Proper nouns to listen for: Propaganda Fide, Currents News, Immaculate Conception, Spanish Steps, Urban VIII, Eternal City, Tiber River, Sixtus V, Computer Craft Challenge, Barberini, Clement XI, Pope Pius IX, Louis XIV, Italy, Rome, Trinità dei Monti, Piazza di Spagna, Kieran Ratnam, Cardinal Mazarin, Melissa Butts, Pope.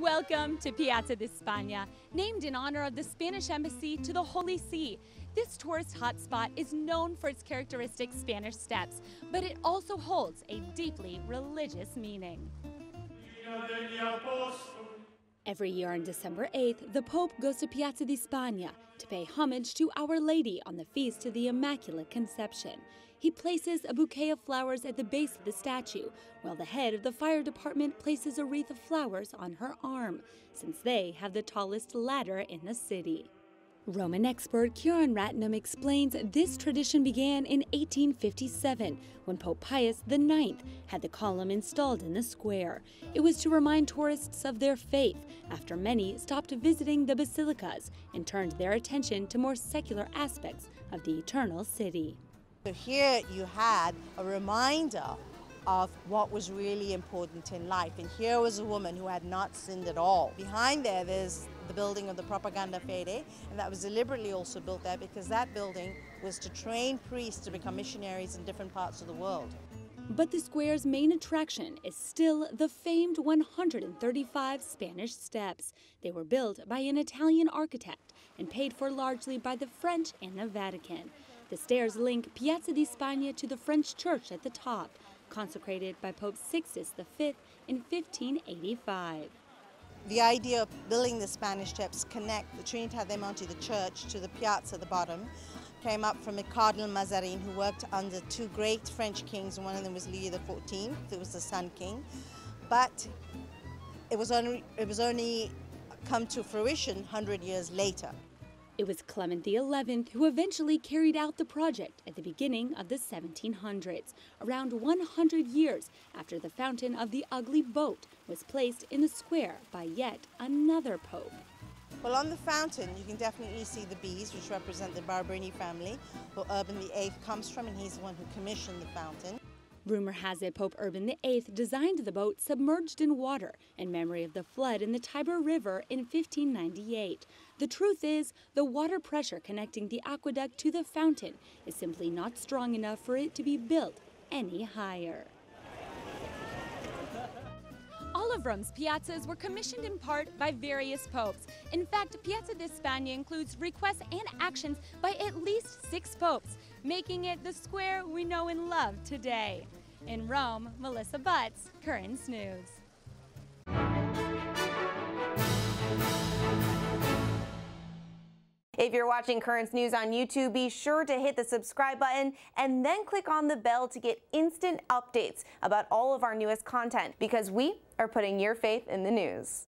and welcome to Piazza di Spagna, named in honor of the Spanish embassy to the Holy See. This tourist hotspot is known for its characteristic Spanish steps, but it also holds a deeply religious meaning. Every year on December 8th, the Pope goes to Piazza di Spagna to pay homage to Our Lady on the Feast of the Immaculate Conception. He places a bouquet of flowers at the base of the statue, while the head of the fire department places a wreath of flowers on her arm, since they have the tallest ladder in the city. Roman expert Kieran Ratnam explains this tradition began in 1857 when Pope Pius IX had the column installed in the square. It was to remind tourists of their faith after many stopped visiting the basilicas and turned their attention to more secular aspects of the Eternal City. So here you had a reminder of what was really important in life, and here was a woman who had not sinned at all. Behind there, there's the building of the Propaganda Fide, and that was deliberately also built there because that building was to train priests to become missionaries in different parts of the world. But the square's main attraction is still the famed 135 Spanish Steps. They were built by an Italian architect and paid for largely by the French and the Vatican. The stairs link Piazza di Spagna to the French church at the top, consecrated by Pope Sixtus V in 1585. The idea of building the Spanish Steps connect the Trinità dei Monti, the church, to the piazza at the bottom, came up from a Cardinal Mazarin who worked under two great French kings, and one of them was Louis XIV, who was the Sun King. But it was only come to fruition 100 years later. It was Clement XI who eventually carried out the project at the beginning of the 1700s, around 100 years after the fountain of the Ugly Boat was placed in the square by yet another pope. Well, on the fountain, you can definitely see the bees, which represent the Barberini family, where Urban VIII comes from, and he's the one who commissioned the fountain. Rumor has it Pope Urban VIII designed the boat submerged in water in memory of the flood in the Tiber River in 1598. The truth is, the water pressure connecting the aqueduct to the fountain is simply not strong enough for it to be built any higher. All of Rome's piazzas were commissioned in part by various popes. In fact, Piazza di Spagna includes requests and actions by at least 6 popes, making it the square we know and love today. In Rome, Melissa Butts, Currents News. If you're watching Currents News on YouTube, be sure to hit the subscribe button and then click on the bell to get instant updates about all of our newest content, because we are putting your faith in the news.